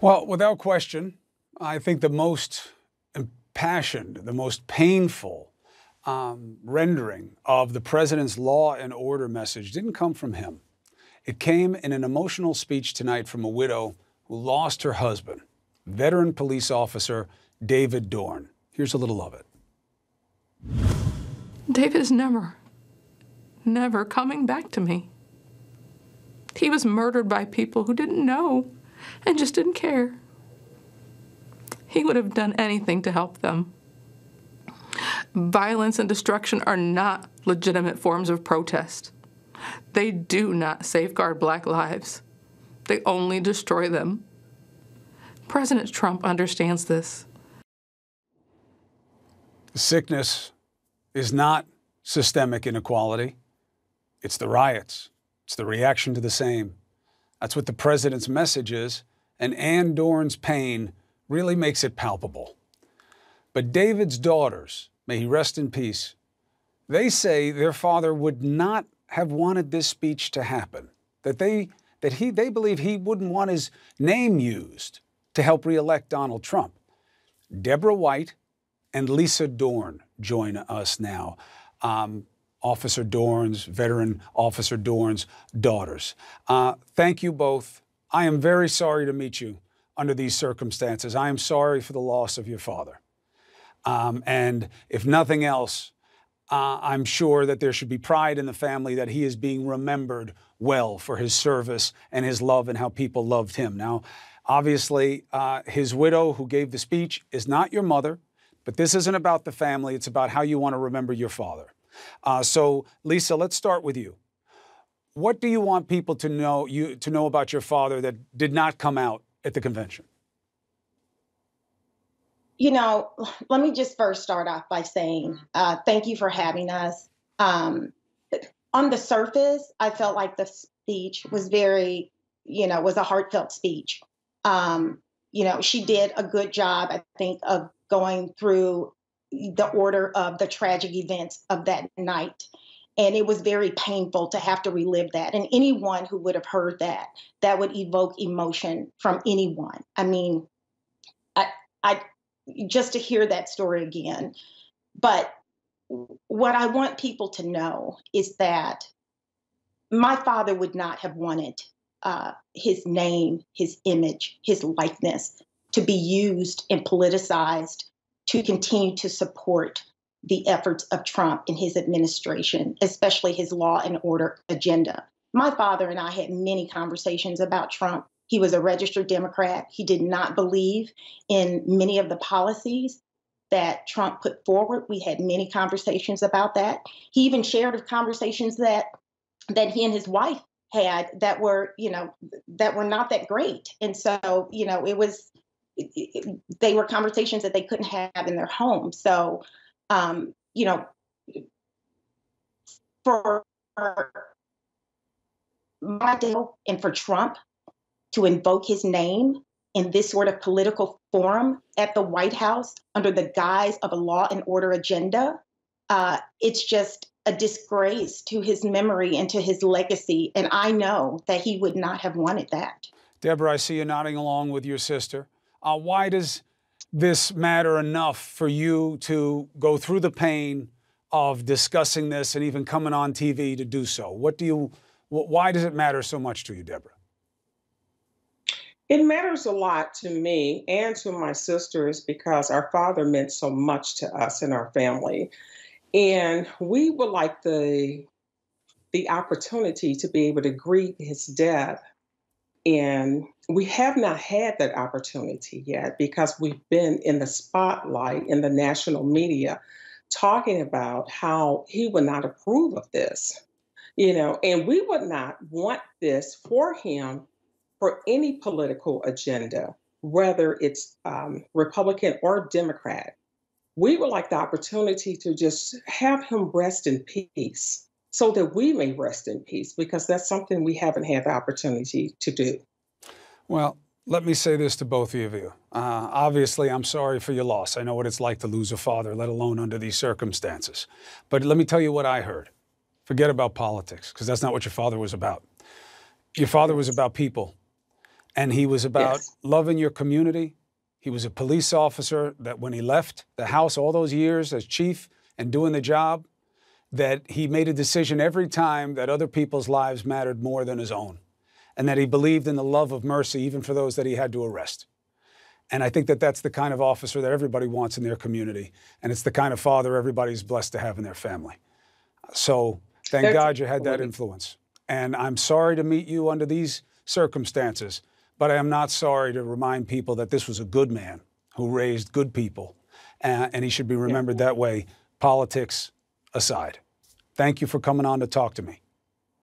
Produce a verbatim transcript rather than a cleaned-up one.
Well, without question, I think the most impassioned, the most painful um, rendering of the president's law and order message didn't come from him. It came in an emotional speech tonight from a widow who lost her husband, veteran police officer David Dorn. Here's a little of it. David's never, never coming back to me. He was murdered by people who didn't know and just didn't care. He would have done anything to help them. Violence and destruction are not legitimate forms of protest. They do not safeguard Black lives. They only destroy them. President Trump understands this. The sickness is not systemic inequality. It's the riots. It's the reaction to the same. That's what the president's message is, and Ann Dorn's pain really makes it palpable. But David's daughters, may he rest in peace, they say their father would not have wanted this speech to happen, that they, that he, they believe he wouldn't want his name used to help reelect Donald Trump. Deborah White and Lisa Dorn join us now. Um, Officer Dorn's, veteran Officer Dorn's daughters. Uh, thank you both. I am very sorry to meet you under these circumstances. I am sorry for the loss of your father. Um, and if nothing else, uh, I'm sure that there should be pride in the family that he is being remembered well for his service and his love and how people loved him. Now, obviously, uh, his widow who gave the speech is not your mother, but this isn't about the family. It's about how you want to remember your father. Uh, so, Lisa, let's start with you. What do you want people to know you to know about your father that did not come out at the convention? You know, let me just first start off by saying uh, thank you for having us. Um, on the surface, I felt like the speech was very, you know, was a heartfelt speech. Um, you know, she did a good job, I think, of going through the order of the tragic events of that night. And it was very painful to have to relive that. And anyone who would have heard that, that would evoke emotion from anyone. I mean, I, I just to hear that story again. But what I want people to know is that my father would not have wanted uh, his name, his image, his likeness to be used and politicized to continue to support the efforts of Trump and his administration, especially his law and order agenda. My father and I had many conversations about Trump. He was a registered Democrat. He did not believe in many of the policies that Trump put forward. We had many conversations about that. He even shared of conversations that that he and his wife had that were, you know, that were not that great. And so, you know, it was, they were conversations that they couldn't have in their home. So, um, you know, for my deal and for Trump to invoke his name in this sort of political forum at the White House under the guise of a law and order agenda, uh, it's just a disgrace to his memory and to his legacy. And I know that he would not have wanted that. Deborah, I see you nodding along with your sister. Uh, why does this matter enough for you to go through the pain of discussing this and even coming on T V to do so? What do you, wh why does it matter so much to you, Deborah? It matters a lot to me and to my sisters because our father meant so much to us and our family. And we would like the, the opportunity to be able to grieve his death. And we have not had that opportunity yet because we've been in the spotlight in the national media talking about how he would not approve of this, you know, and we would not want this for him for any political agenda, whether it's um, Republican or Democrat. We would like the opportunity to just have him rest in peace, so that we may rest in peace, because that's something we haven't had the opportunity to do. Well, let me say this to both of you. Uh, obviously, I'm sorry for your loss. I know what it's like to lose a father, let alone under these circumstances. But let me tell you what I heard. Forget about politics, because that's not what your father was about. Your father was about people. And he was about yes. loving your community. He was a police officer that when he left the house all those years as chief and doing the job, that he made a decision every time that other people's lives mattered more than his own, and that he believed in the love of mercy, even for those that he had to arrest. And I think that that's the kind of officer that everybody wants in their community. And it's the kind of father everybody's blessed to have in their family. So thank There's God you had that influence. And I'm sorry to meet you under these circumstances. But I am not sorry to remind people that this was a good man who raised good people, and, and he should be remembered yeah. that way, politics aside. Thank you for coming on to talk to me.